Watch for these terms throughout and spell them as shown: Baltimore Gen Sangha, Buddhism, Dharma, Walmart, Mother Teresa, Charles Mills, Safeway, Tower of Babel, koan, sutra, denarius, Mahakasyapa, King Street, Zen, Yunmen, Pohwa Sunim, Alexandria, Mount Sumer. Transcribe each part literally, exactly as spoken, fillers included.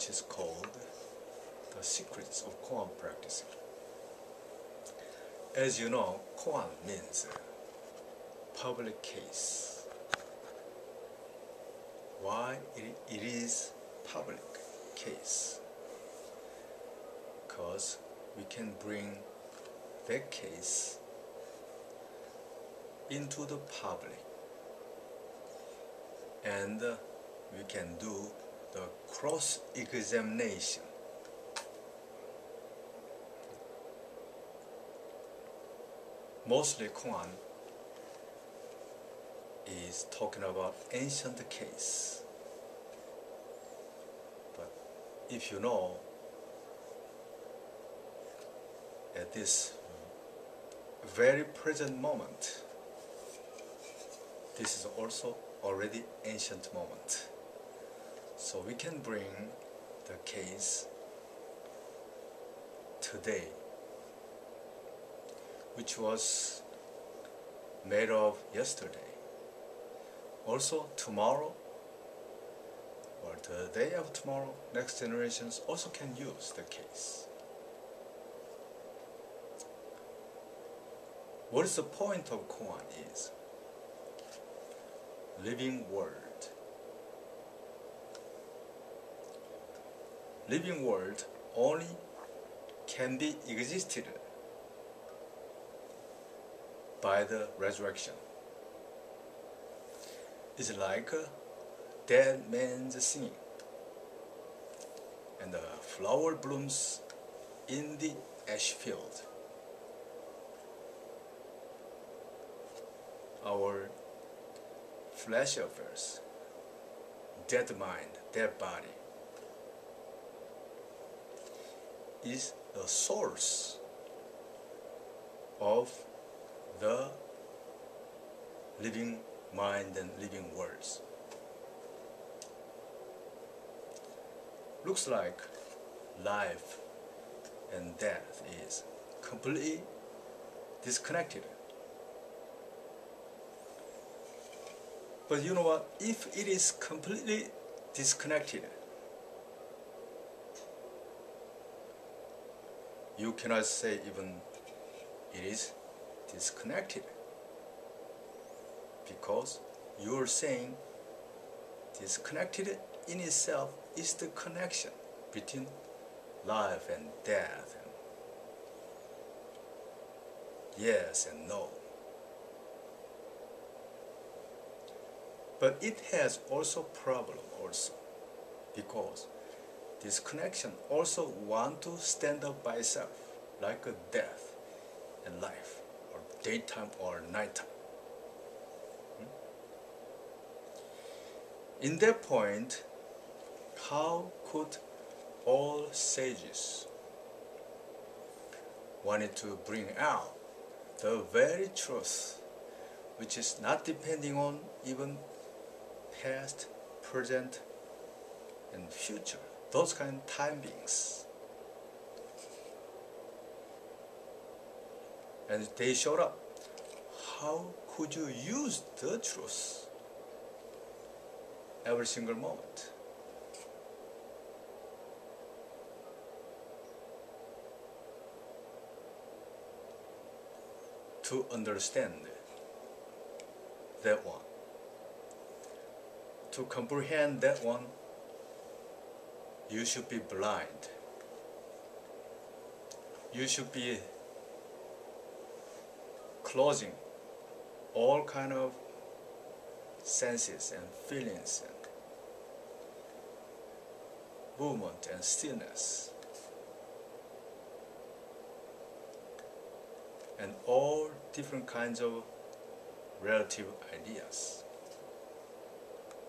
which is called The Secrets of Koan Practicing. As you know, koan means public case. Why it is public case? Because we can bring that case into the public, and we can do the cross-examination. Mostly Koan is talking about ancient case, but if you know, at this very present moment, this is also already ancient moment. So we can bring the case today, which was made of yesterday, also tomorrow or the day of tomorrow. Next generations also can use the case. What is the point of Koan is living word. Living word only can be existed by the resurrection. It's like a dead man's singing, and the flower blooms in the ash field. Our flesh affairs, dead mind, dead body, is the source of the living mind and living words. Looks like life and death is completely disconnected. But you know what? If it is completely disconnected, you cannot say even it is disconnected, because you are saying disconnected in itself is the connection between life and death, and yes and no. But it has also problem also, because disconnection also want to stand up by itself, like a death and life, or daytime or nighttime. In that point, how could all sages wanted to bring out the very truth, which is not depending on even past, present, and future, those kind of time beings. And they showed up. How could you use the truth every single moment? To understand that one, to comprehend that one, you should be blind. You should be closing all kind of senses and feelings and movement and stillness, and all different kinds of relative ideas,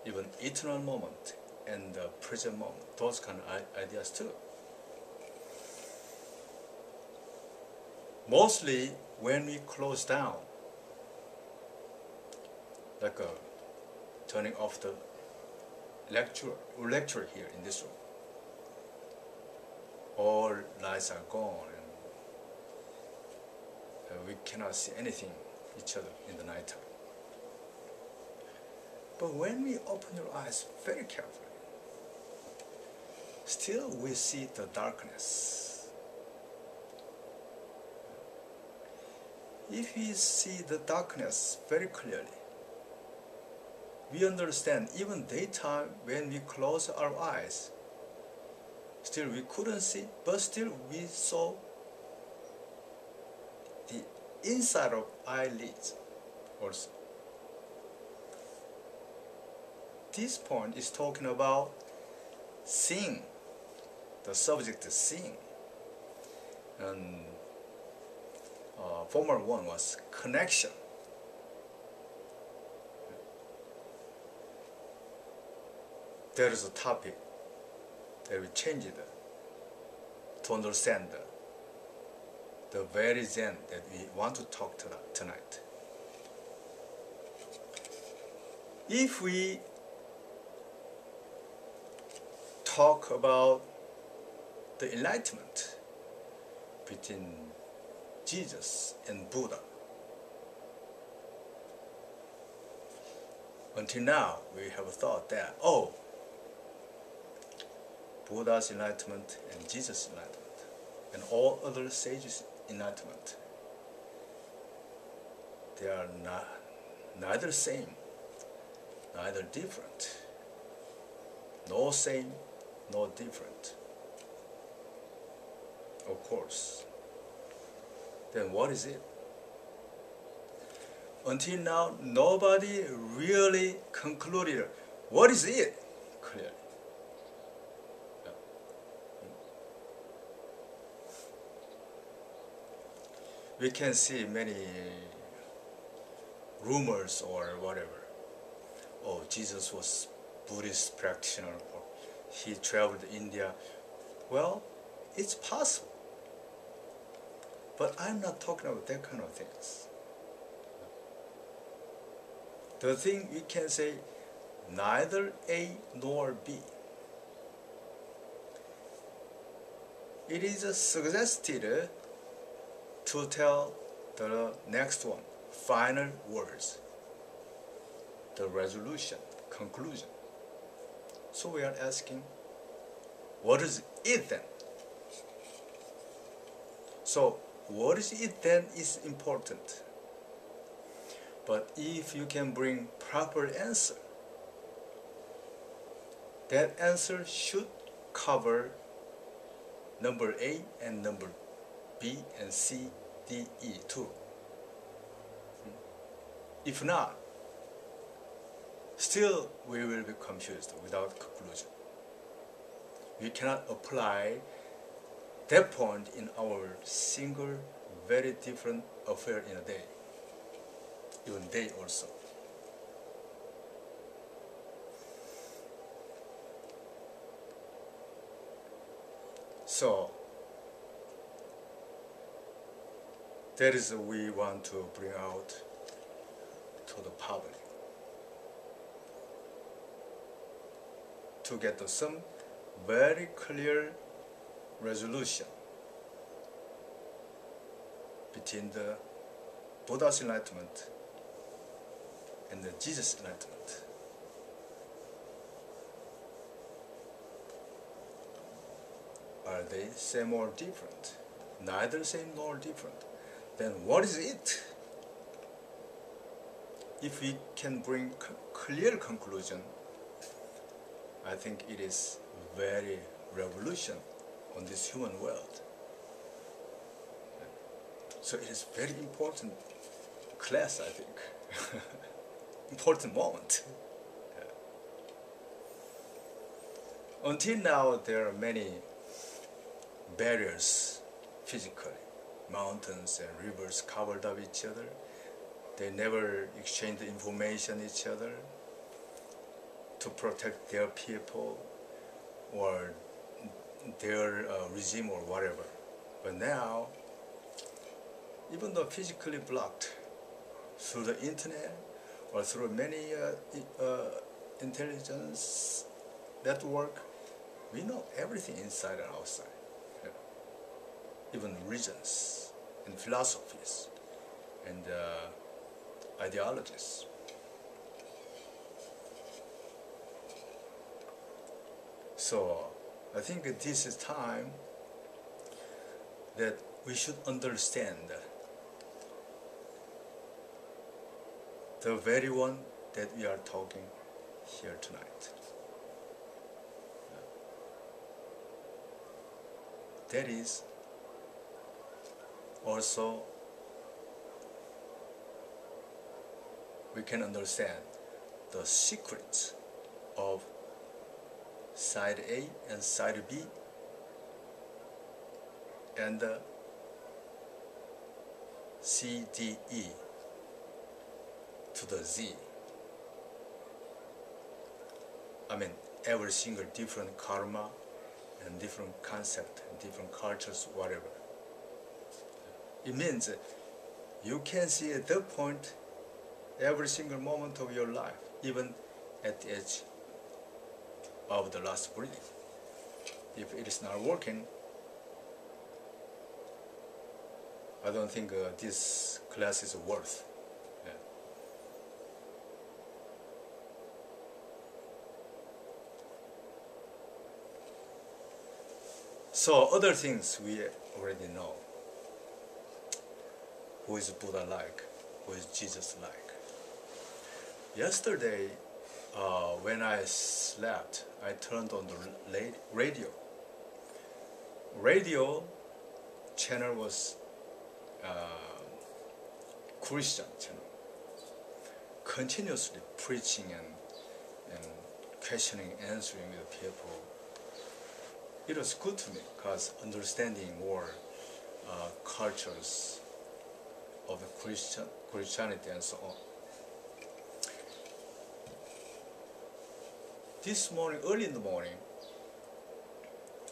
even eternal moment and the present moment, those kind of ideas too. Mostly when we close down, like a turning off the lecture, lecture here in this room, all lights are gone and we cannot see anything, each other in the night time. But when we open your eyes very carefully, still we see the darkness. If we see the darkness very clearly, we understand even daytime when we close our eyes, still we couldn't see, but still we saw the inside of eyelids also. This point is talking about seeing, the subject is seeing, and uh, former one was connection. There is a topic that we change it to understand the, the very Zen that we want to talk to tonight. If we talk about the enlightenment between Jesus and Buddha, until now we have thought that, oh, Buddha's enlightenment and Jesus' enlightenment and all other sages' enlightenment, they are not, neither same, neither different. No same, no different. Of course. Then what is it? Until now, nobody really concluded what is it clearly. We can see many rumors or whatever. Oh, Jesus was Buddhist practitioner, or he traveled to India. Well, it's possible. But I'm not talking about that kind of things. The thing we can say, neither A nor B. It is suggested to tell the next one, final words, the resolution, conclusion. So we are asking, what is it then? So what is it then is important. But if you can bring proper answer, that answer should cover number A and number B and C, D, E too. If not, still we will be confused without conclusion. We cannot apply that point in our single, very different affair in a day, even day also. So, that is what we want to bring out to the public, to get some very clear resolution between the Buddha's enlightenment and the Jesus' enlightenment. Are they same or different? Neither same nor different. Then what is it? If we can bring clear conclusion, I think it is very revolution on this human world. So it is very important class, I think. Important moment. Yeah. Until now, there are many barriers physically. Mountains and rivers covered up each other. They never exchange the information each other to protect their people or their uh, regime or whatever. But now, even though physically blocked through the internet or through many uh, uh, intelligence network, we know everything inside and outside, yeah. Even regions and philosophies and uh, ideologies. So I think this is time that we should understand the very one that we are talking here tonight. That is also we can understand the secrets of side A and side B and uh, C, D, E to the Z. I mean, every single different karma and different concept, and different cultures, whatever. It means you can see at that point every single moment of your life, even at the edge of the last breath. If it is not working, I don't think uh, this class is worth. Yeah. So other things we already know. Who is Buddha like? Who is Jesus like? Yesterday, uh, when I slept, I turned on the radio. Radio channel was uh, Christian channel, continuously preaching and, and questioning, answering with people. It was good to me because understanding more uh, cultures of the Christian, Christianity and so on. This morning, early in the morning,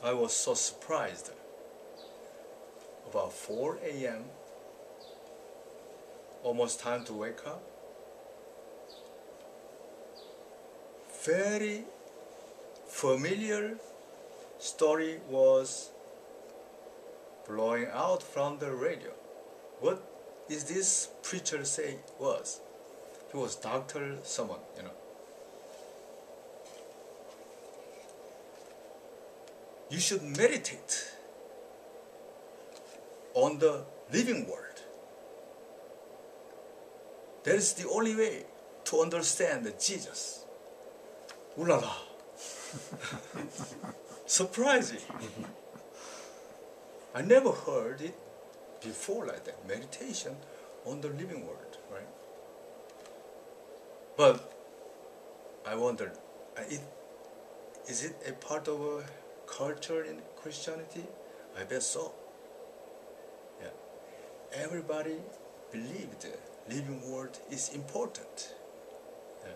I was so surprised. About four A M, almost time to wake up. Very familiar story was blowing out from the radio. What is this preacher say was? He was doctor someone, you know. You should meditate on the living word. That is the only way to understand Jesus. Ooh la la. Surprising. I never heard it before like that. Meditation on the living word, right? But I wondered, is it a part of a culture in Christianity? I bet so. Yeah. Everybody believed the living word is important. Yeah.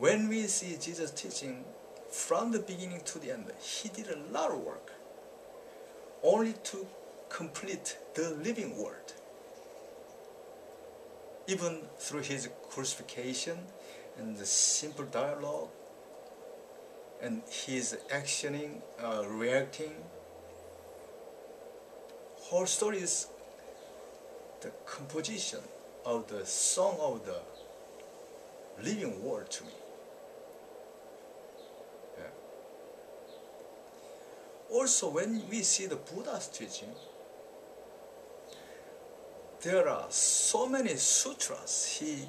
When we see Jesus teaching from the beginning to the end, he did a lot of work only to complete the living word. Even through his crucifixion and the simple dialogue, and his actioning, uh, reacting. Whole story is the composition of the song of the living word to me. Yeah. Also, when we see the Buddha's teaching, there are so many sutras he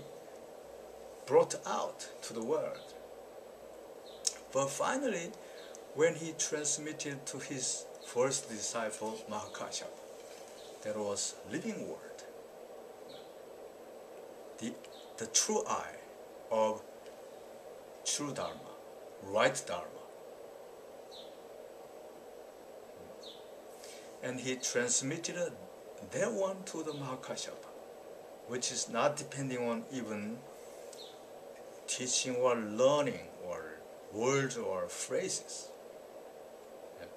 brought out to the world. But finally, when he transmitted to his first disciple, Mahakasyapa, there was living word. The, the true eye of true Dharma, right Dharma. And he transmitted that one to the Mahakasyapa, which is not depending on even teaching or learning or words or phrases. Yeah.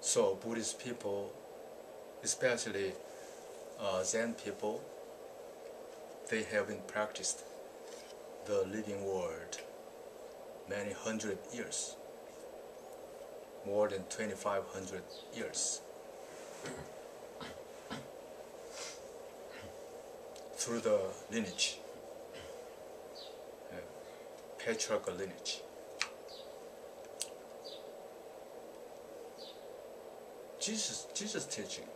So Buddhist people, especially uh, Zen people, they haven't practiced the living word many hundred years, more than twenty-five hundred years. Through the lineage. patriarchal lineage. Jesus, Jesus' teaching.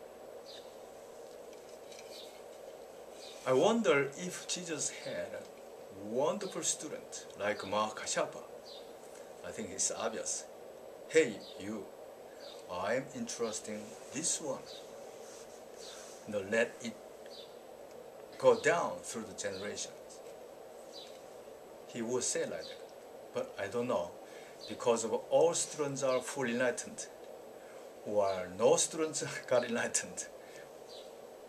I wonder if Jesus had a wonderful student like Mahakasyapa. I think it's obvious. Hey, you, I'm interested in this one. Now let it go down through the generations. He would say like that, but I don't know, because of all students are fully enlightened, or no students got enlightened.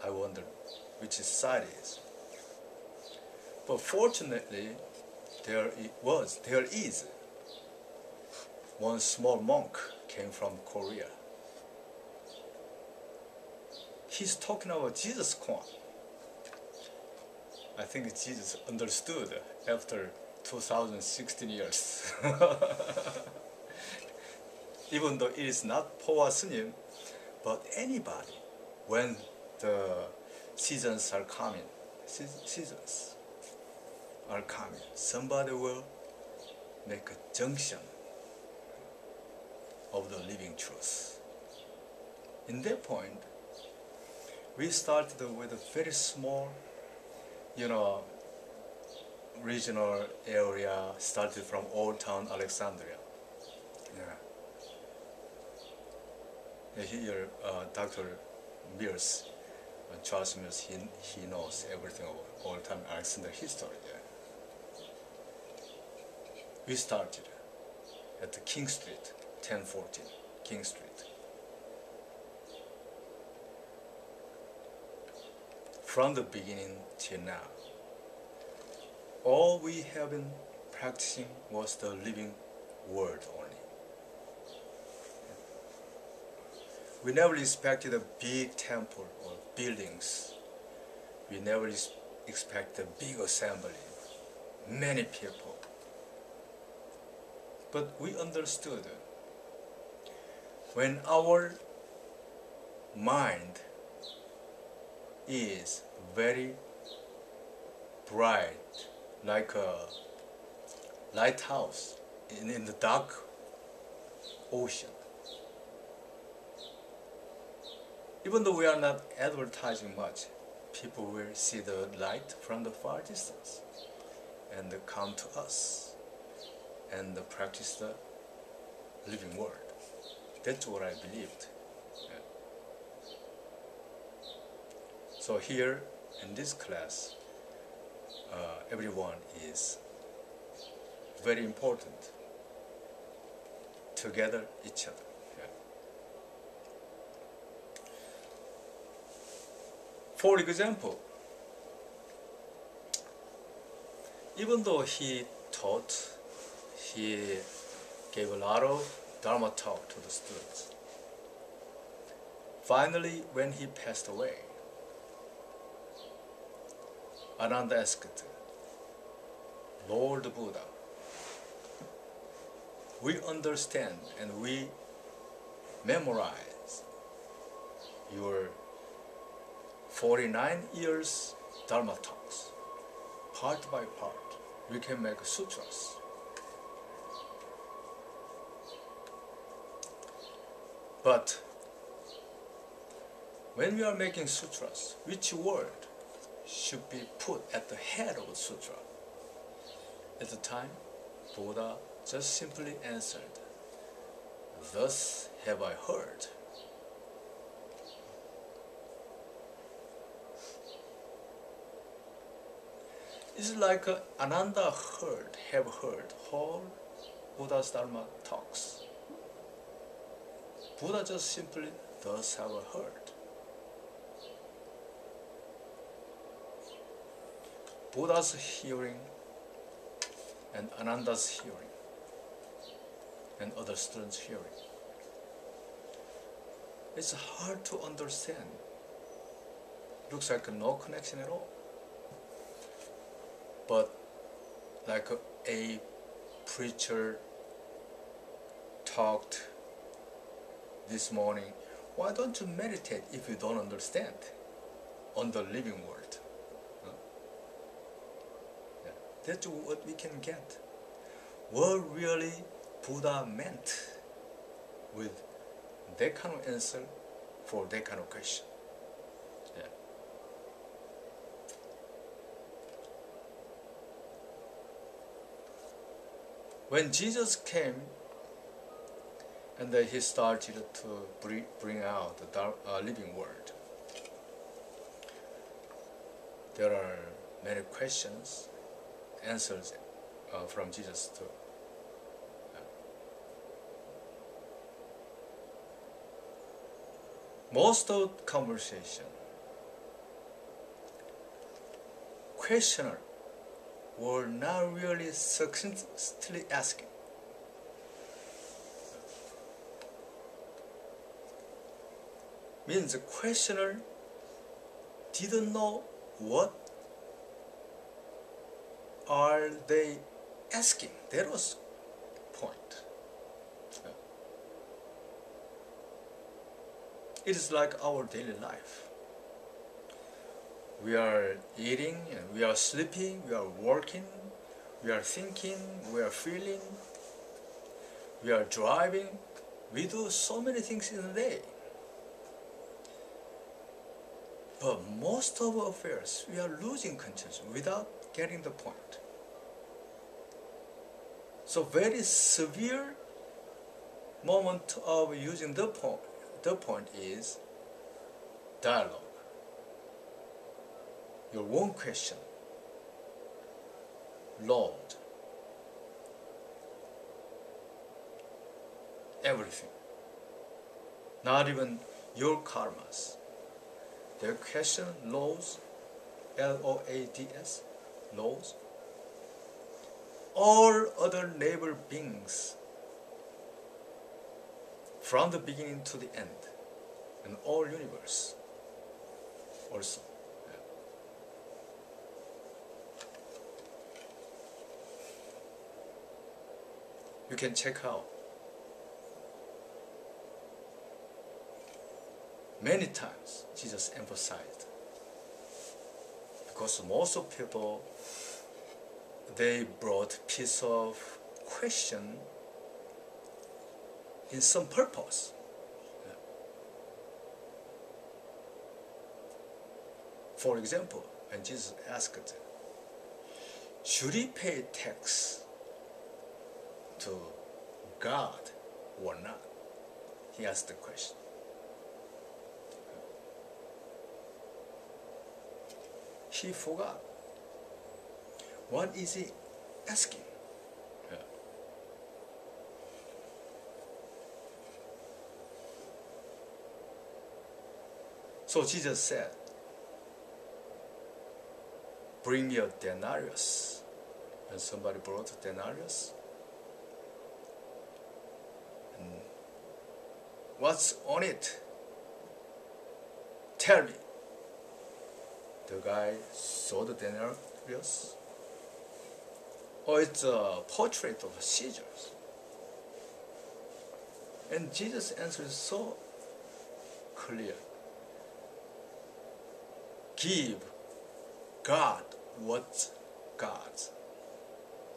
I wonder which side is. But fortunately, there it was, there is. One small monk came from Korea. He's talking about Jesus Kwan. I think Jesus understood after two thousand sixteen years. Even though it is not Pohwa Sunim, but anybody, when the seasons are coming, seasons are coming, somebody will make a junction of the living truth. In that point, we started with a very small, you know, regional area, started from old town Alexandria. Yeah. Here, uh, Doctor Mills, uh, Charles Mills, he, he knows everything of old time Alexandria history. Yeah. We started at the King Street, ten fourteen, King Street. From the beginning till now, all we have been practicing was the living word only. We never expected a big temple or buildings. We never expected a big assembly, many people. But we understood when our mind is very bright, like a lighthouse in, in the dark ocean. Even though we are not advertising much, people will see the light from the far distance and come to us and practice the living word. That's what I believed. So here, in this class, uh, everyone is very important, together, each other. Yeah. For example, even though he taught, he gave a lot of Dharma talk to the students. Finally, when he passed away, Ananda asked, Lord Buddha, we understand and we memorize your forty-nine years Dharma talks. Part by part, we can make sutras. But when we are making sutras, which word should be put at the head of the sutra? At the time, Buddha just simply answered, "Thus have I heard." It's like Ananda heard, have heard all Buddha's Dharma talks. Buddha just simply, "Thus have I heard." Buddha's hearing and Ananda's hearing and other students' hearing. It's hard to understand. Looks like no connection at all. But like a preacher talked this morning, why don't you meditate if you don't understand on the living word? That's what we can get. what really Buddha meant with that kind of answer for that kind of question. Yeah. When Jesus came and then he started to bring out the dark, uh, living word, there are many questions, answers uh, from Jesus too. Most of the conversation, questioner were not really succinctly asking. Means the questioner didn't know what are they asking. That was the point. It is like our daily life. We are eating, and we are sleeping, we are working, we are thinking, we are feeling, we are driving. We do so many things in a day. But most of our affairs, we are losing concentration without getting the point. So very severe moment of using the point. The point is dialogue. Your own question, Lord, everything, not even your karmas. Their question, laws, L O A D S, laws, all other neighbor beings from the beginning to the end, and all universe also. Yeah. You can check out many times Jesus emphasized, because most of people, they brought piece of question in some purpose. Yeah. For example, when Jesus asked, should he pay tax to God or not? He asked the question. He forgot. What is he asking? So Jesus said, bring me a denarius. And somebody brought a denarius. And what's on it? Tell me. The guy saw the denarius. Oh, it's a portrait of Caesar. And Jesus' answer is so clear. Give God what's God's.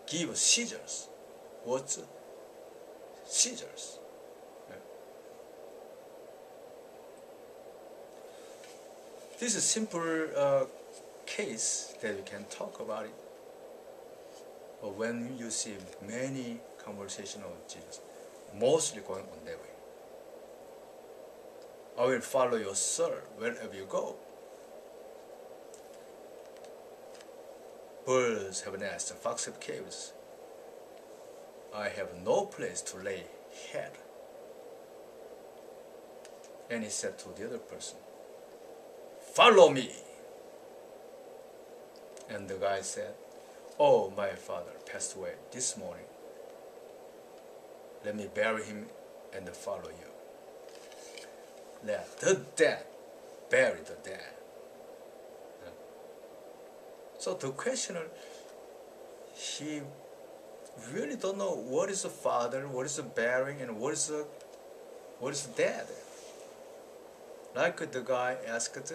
Give Caesar's what's Caesar's. Yeah. This is a simple uh, case that we can talk about it. But when you see many conversations of Jesus, mostly going on that way. I will follow your soul wherever you go. Birds have nests, foxes have caves. I have no place to lay head. And he said to the other person, follow me. And the guy said, oh, my father passed away this morning. Let me bury him and follow you. Let the dead bury the dead. So the questioner, he really don't know what is the father, what is the bearing, and what is the, what is the dad. Like the guy asked,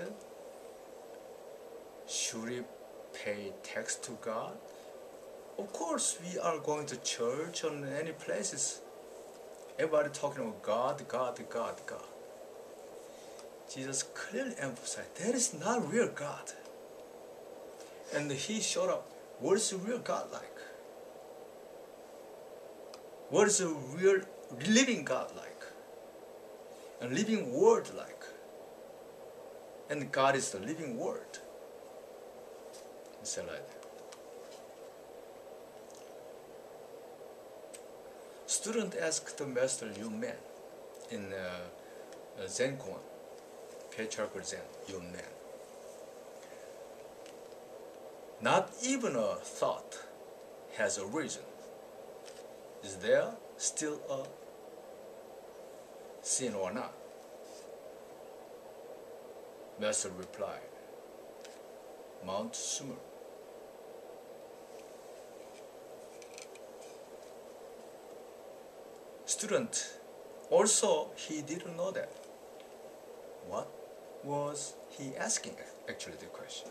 should he pay tax to God? Of course, we are going to church and any places. Everybody talking about God, God, God, God. Jesus clearly emphasized that is not real God. And he showed up. What is the real God like? What is the real living God like? A living word like? And God is the living word. He said like that. Student asked the master Yunmen in uh, Zen Koan, Patriarchal Zen, Yunmen. Not even a thought has a reason. Is there still a sin or not? Master replied, Mount Sumer. Student, also he didn't know that. What was he asking actually the question?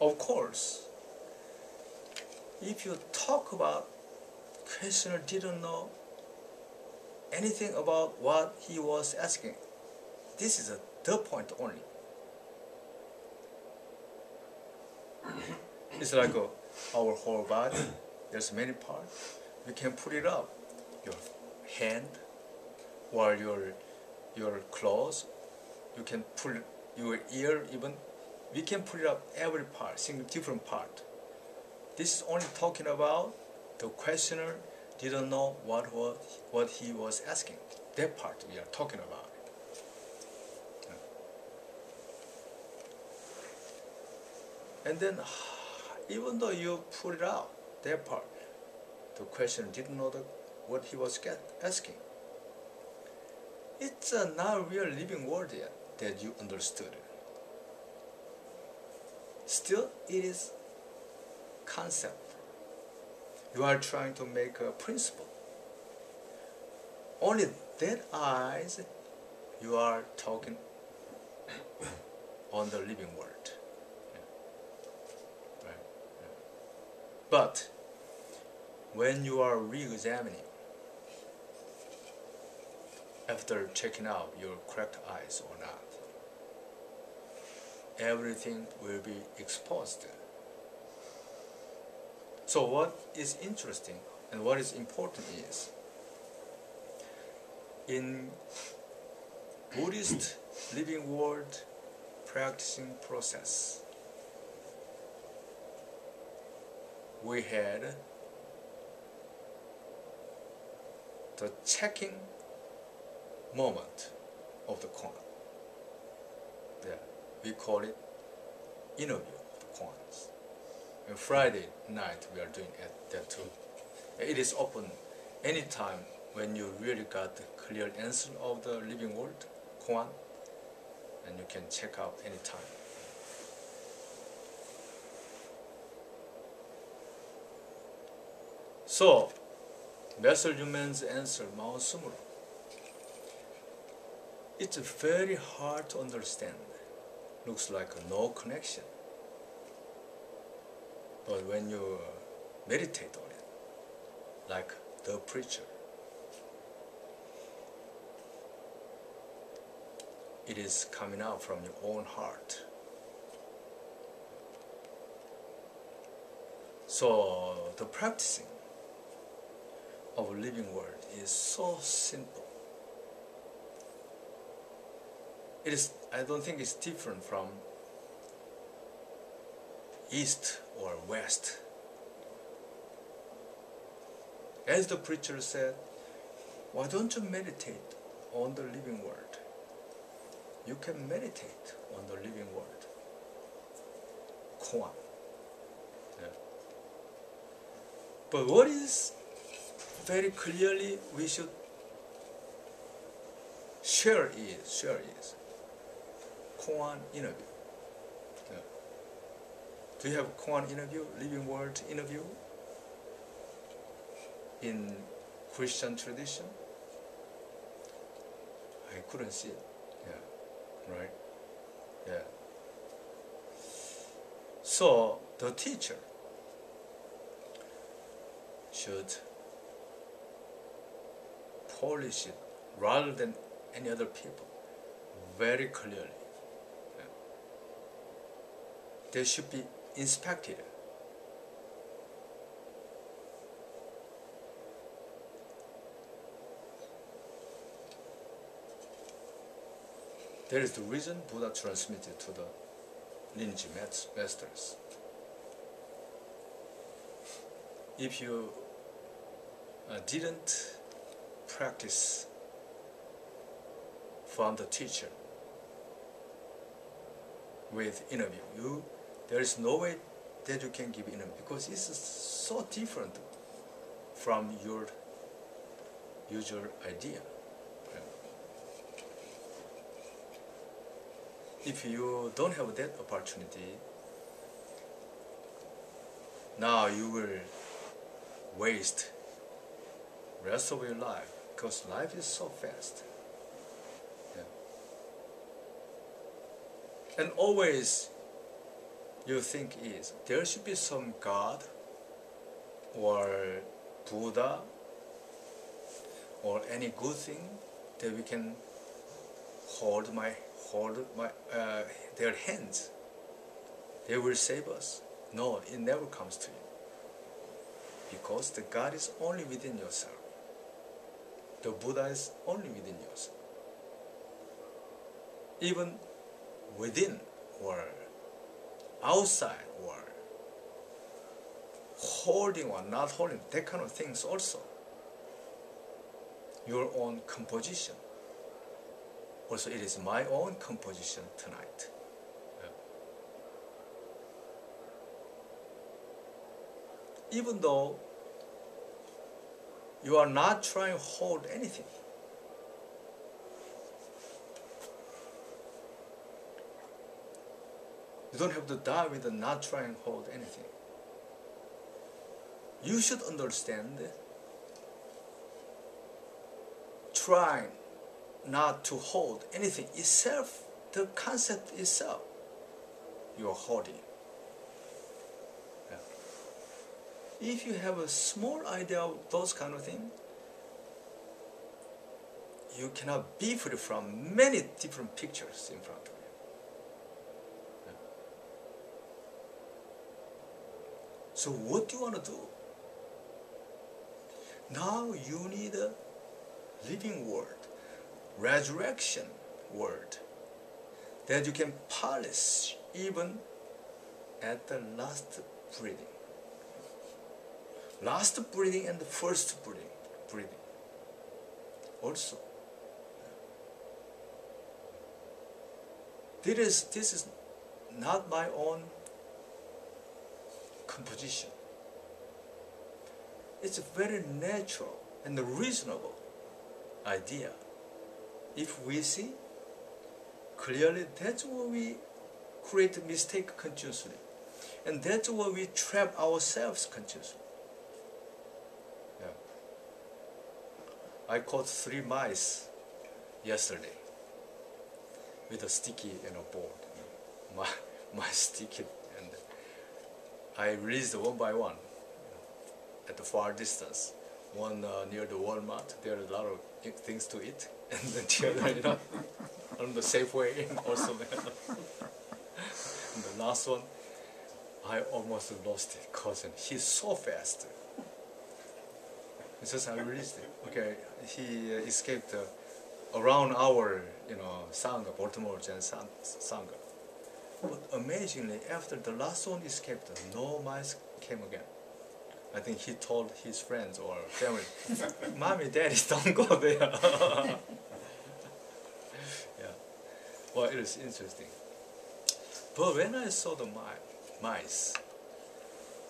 Of course, if you talk about questioner didn't know anything about what he was asking, this is a the point only. It's like a, our whole body, there's many parts. You can put it up, your hand or your your clothes. You can pull your ear even. We can put it up every part, single different part. This is only talking about the questioner didn't know what was what he was asking. That part we are talking about. And then, even though you put it out, that part, the questioner didn't know the, what he was get, asking. It's a not real living word yet that you understood. Still, it is concept. You are trying to make a principle. Only that eyes, you are talking on the living word. Yeah. Right. Yeah. But when you are re-examining, after checking out your correct eyes or not, everything will be exposed. So what is interesting and what is important is, in Buddhist living world practicing process, we had the checking moment of the koan. Yeah, we call it interview of the koans. And Friday night we are doing that too. It is open anytime when you really got the clear answer of the living world, koan, and you can check out anytime. So Master Yunmen's answer, Mount Sumer, it's very hard to understand. Looks like no connection. But when you meditate on it, like the preacher, it is coming out from your own heart. So the practicing of a living word is so simple. It is, I don't think it's different from East or West. As the preacher said, why don't you meditate on the living word? You can meditate on the living word, koan. Yeah. But what is very clearly we should share is, share is, koan interview. Yeah. Do you have koan interview, living word interview in Christian tradition? I couldn't see it. Yeah, right. Yeah. So the teacher should polish it rather than any other people very clearly. They should be inspected. There is the reason Buddha transmitted to the lineage masters. If you uh, didn't practice from the teacher with interview, you, there is no way that you can give interview because it's so different from your usual idea. If you don't have that opportunity, now you will waste the rest of your life because life is so fast. Yeah. And always you think is there should be some God or Buddha or any good thing that we can hold my hold my, uh, their hands, they will save us. No, it never comes to you. Because the God is only within yourself. The Buddha is only within yourself. Even within or outside or holding or not holding, that kind of things also. Your own composition. Also, it is my own composition tonight. Yeah. Even though you are not trying to hold anything, you don't have to die with not trying to hold anything. You should understand trying not to hold anything itself, the concept itself, you are holding. Yeah. If you have a small idea of those kind of things, you cannot be free from many different pictures in front of you. Yeah. So what do you want to do? Now you need a living word. Resurrection word that you can polish even at the last breathing. Last breathing and the first breathing, breathing also. This is, this is not my own composition. It's a very natural and reasonable idea. If we see clearly, that's where we create a mistake continuously. And that's where we trap ourselves continuously. Yeah. I caught three mice yesterday with a sticky and a board. My, my sticky, and I released one by one at the far distance. One uh, near the Walmart, there are a lot of things to eat. And then the other, you know, on the Safeway, and also there. And the last one, I almost lost it because he's so fast. It's just I released it. Okay, he uh, escaped uh, around our, you know, Sangha, Baltimore Gen Sangha. But amazingly, after the last one escaped, no mice came again. I think he told his friends or family, "Mommy, Daddy, don't go there." Yeah. Well, it is interesting. But when I saw the mice,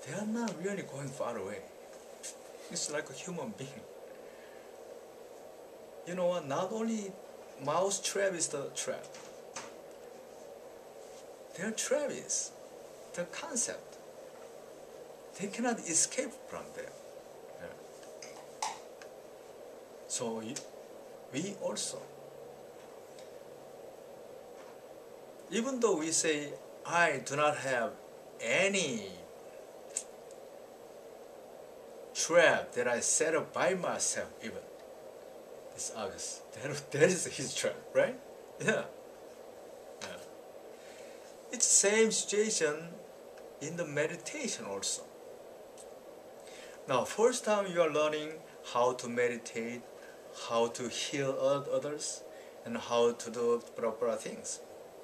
they are not really going far away. It's like a human being. You know what? Not only mouse trap is the trap. Their trap is the concept. They cannot escape from there. Yeah. So we also, even though we say, I do not have any trap that I set up by myself, even this August. That, that is his trap, right? Yeah. Yeah. It's the same situation in the meditation also. Now, first time you are learning how to meditate, how to heal others, and how to do proper things.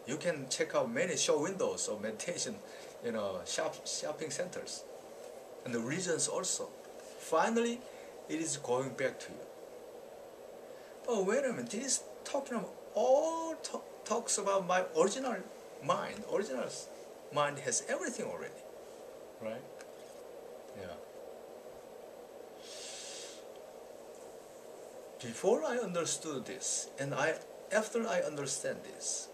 You can check out many show windows of meditation, you know, shop, shopping centers, and the regions also. Finally, it is going back to you. But wait a minute, this is talking about all talk, talks about my original mind. Original mind has everything already, right? Yeah. Before I understood this, and I after I understand this,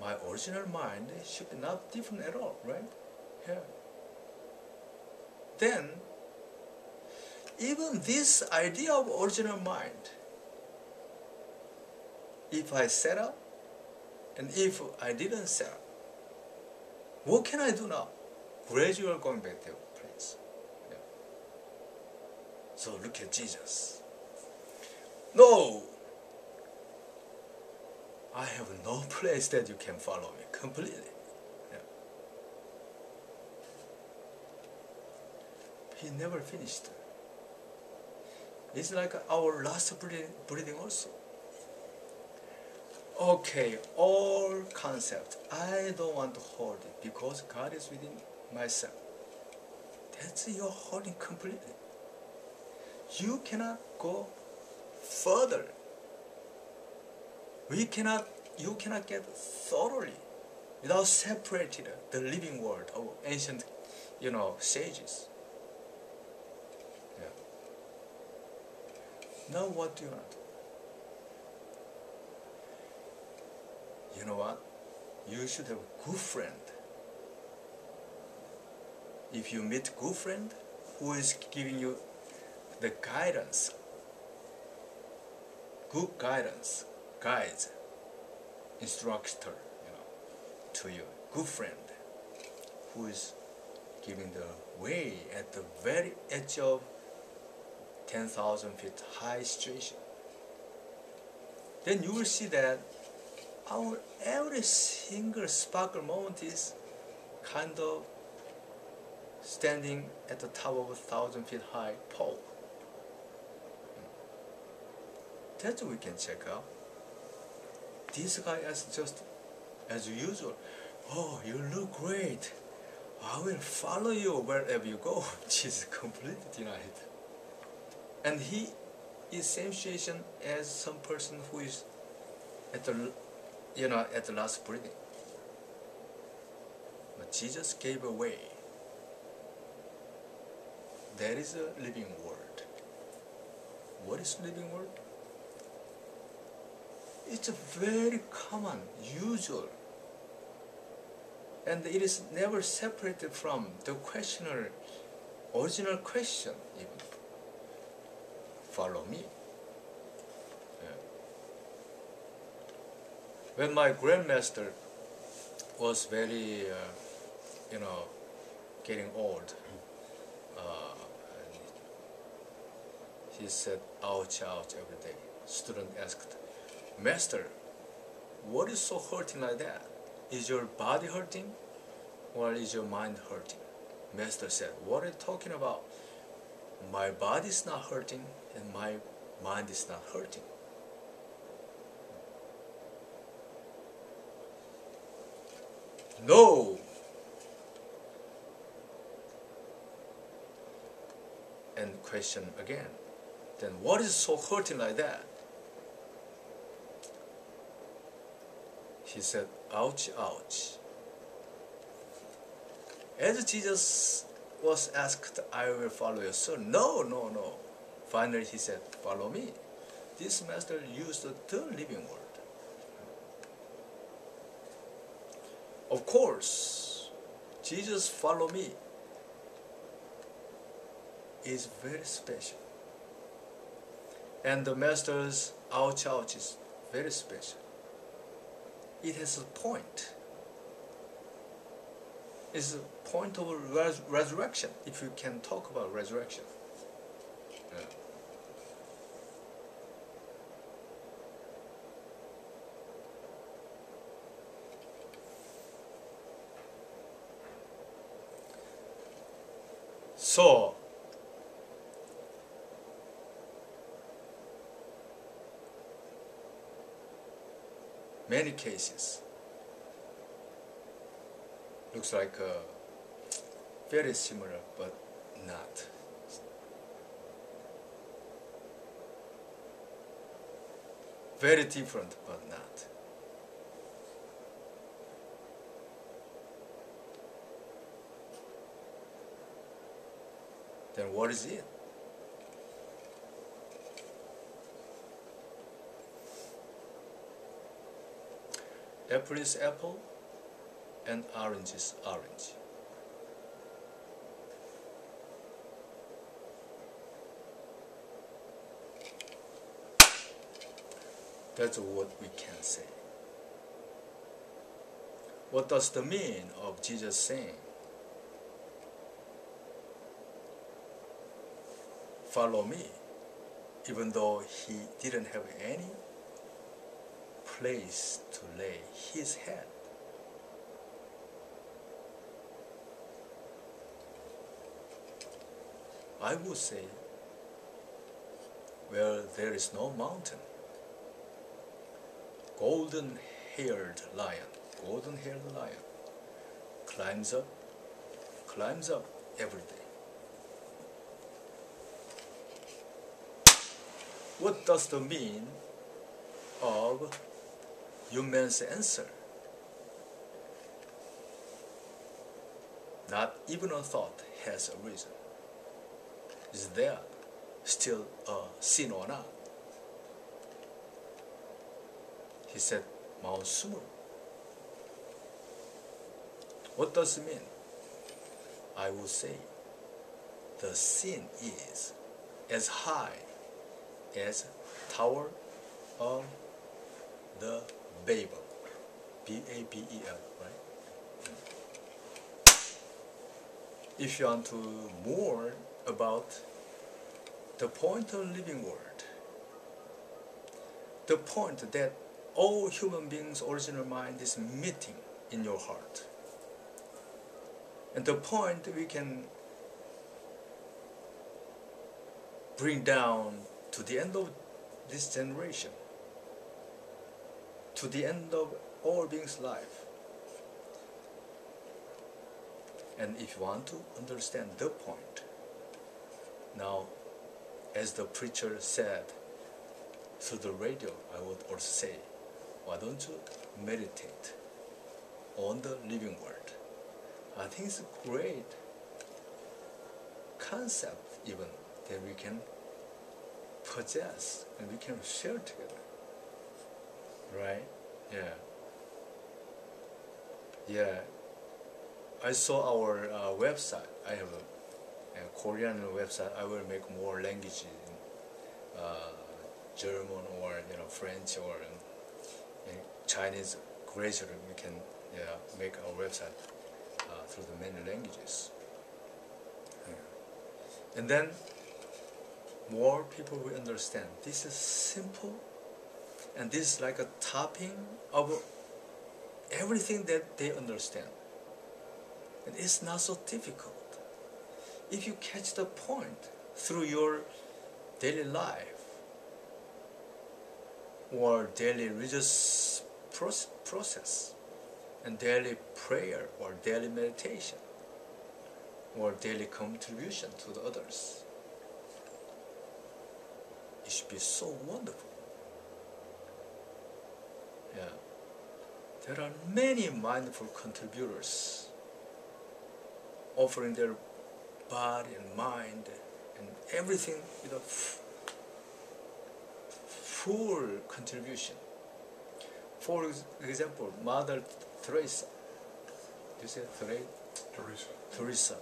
my original mind should be not different at all, right? Yeah. Then, even this idea of original mind, if I set up, and if I didn't set up, what can I do now? Gradually going back to that place. Yeah. So look at Jesus. No! I have no place that you can follow me completely. Yeah. He never finished. It's like our last breathing also. Okay, all concepts. I don't want to hold it because God is within myself. That's your holding completely. You cannot go further. We cannot, you cannot get thoroughly without separating the living world of ancient, you know, sages. Yeah. Now what do you want to do? You know what? You should have a good friend. If you meet a good friend who is giving you the guidance, good guidance, guides, instructor, you know, to you, good friend, who is giving the way at the very edge of ten thousand feet high situation. Then you will see that our every single sparkle moment is kind of standing at the top of a thousand feet high pole. That's what we can check out. This guy is just as usual. Oh, you look great. I will follow you wherever you go. Jesus completely denied. And he is same situation as some person who is at the, you know, at the last breathing. But Jesus gave away. There is a living word. What is living word? It's very common, usual, and it is never separated from the questioner, original question even. Follow me. Yeah. When my grandmaster was very, uh, you know, getting old, uh, he said, ouch, ouch, every day. Student asked, Master, what is so hurting like that? Is your body hurting or is your mind hurting? Master said, what are you talking about? My body is not hurting and my mind is not hurting. No! And question again. Then what is so hurting like that? He said, ouch, ouch. As Jesus was asked, I will follow you. So, no, no, no. Finally, he said, follow me. This master used the living word. Of course, Jesus, follow me, is very special. And the master's ouch, ouch is very special. It has a point. is a point of res resurrection, if you can talk about resurrection. Yeah. So, many cases looks like uh, very similar, but not. Very different, but not. Then what is it? Apple is apple, and orange is orange. That's what we can say. What does the meaning of Jesus saying, follow me, even though he didn't have any place to lay his head? I would say, where there is no mountain, golden-haired lion, golden-haired lion, climbs up, climbs up every day. What does the mean of Yunmen's answer? Not even a thought has arisen. Is there still a sin or not? He said, Mount Sumer. What does it mean? I will say, the sin is as high as Tower of the Babel, B A B E L, right? If you want to more about the point of living word, the point that all human beings' original mind is meeting in your heart, and the point we can bring down to the end of this generation, to the end of all beings' life. And if you want to understand the point, now, as the preacher said through the radio, I would also say, why don't you meditate on the living word? I think it's a great concept even that we can possess and we can share together, right? Yeah, yeah. I saw our uh, website. I have a, a Korean website. I will make more language, in, uh, German or you know French or in Chinese. Gradually, we can yeah make our website uh, through the many languages, yeah. And then more people will understand. This is simple, and this is like a topping of everything that they understand. And it's not so difficult. If you catch the point through your daily life or daily religious process and daily prayer or daily meditation or daily contribution to the others, it should be so wonderful. Yeah. There are many mindful contributors offering their body and mind and everything with a full contribution. For example, Mother Teresa. Do you say Teresa? Teresa. Teresa.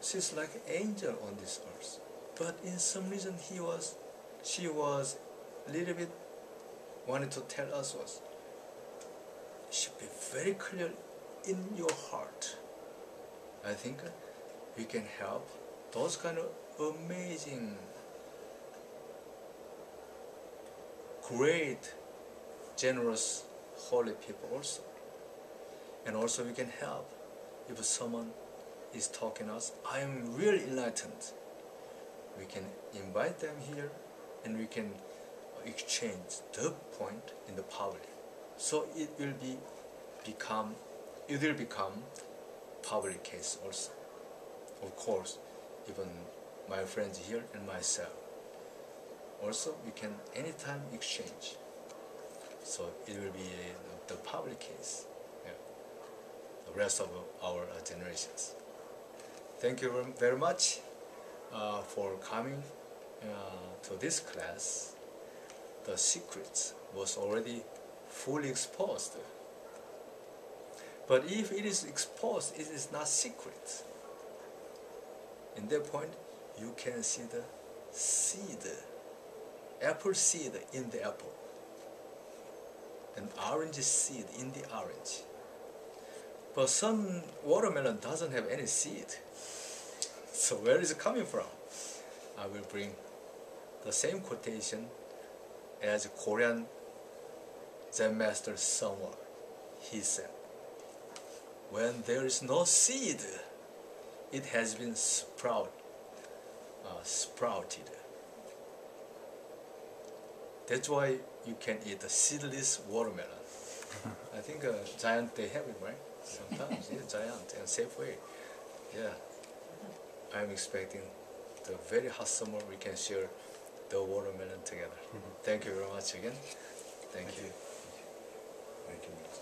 She's like an angel on this earth. But in some reason, he was, she was a little bit wanted to tell us was, should be very clear in your heart. I think we can help those kind of amazing, great, generous, holy people also. And also we can help if someone is talking to us, I am really enlightened. We can invite them here and we can exchange the point in the public. So it will be become, it will become public case also. Of course, even my friends here and myself. Also, we can anytime exchange. So it will be the public case. Yeah. The rest of our generations. Thank you very much uh, for coming uh, to this class. The secrets was already fully exposed. But if it is exposed, it is not secret. In that point, you can see the seed, apple seed in the apple, and orange seed in the orange. But some watermelon doesn't have any seed. So where is it coming from? I will bring the same quotation as Korean Zen Master somewhere. He said, when there is no seed, it has been sprout, uh, sprouted. That's why you can eat the seedless watermelon. I think uh, Giant, they have it, right? Sometimes, yeah, Giant and Safeway. Yeah, I'm expecting the very hot summer we can share the watermelon together. Mm-hmm. Thank you very much again. Thank, Thank you. you. Thank you.